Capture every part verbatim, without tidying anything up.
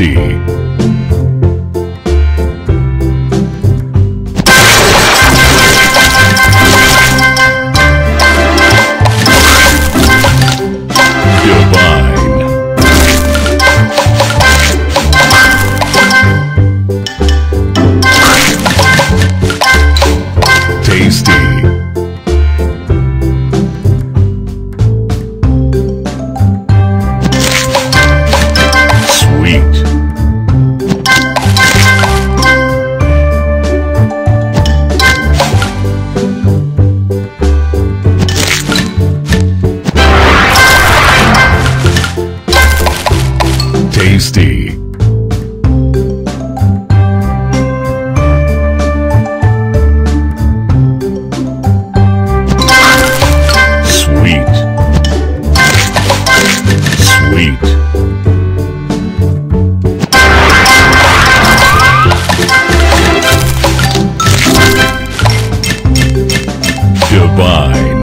D. Divine. Tasty. Tasty. Sweet. Sweet. Divine.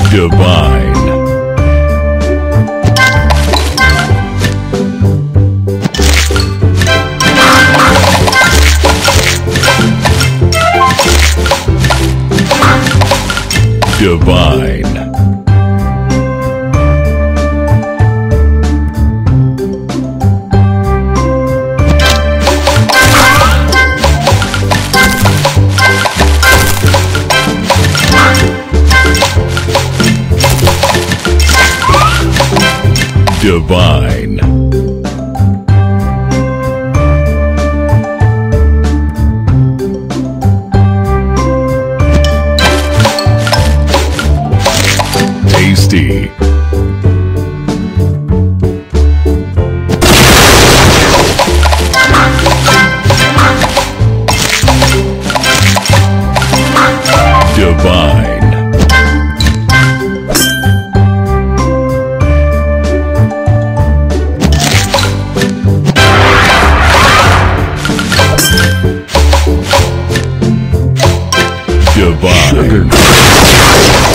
Divine. Divine. Divine. Tasty. Divine. Divine.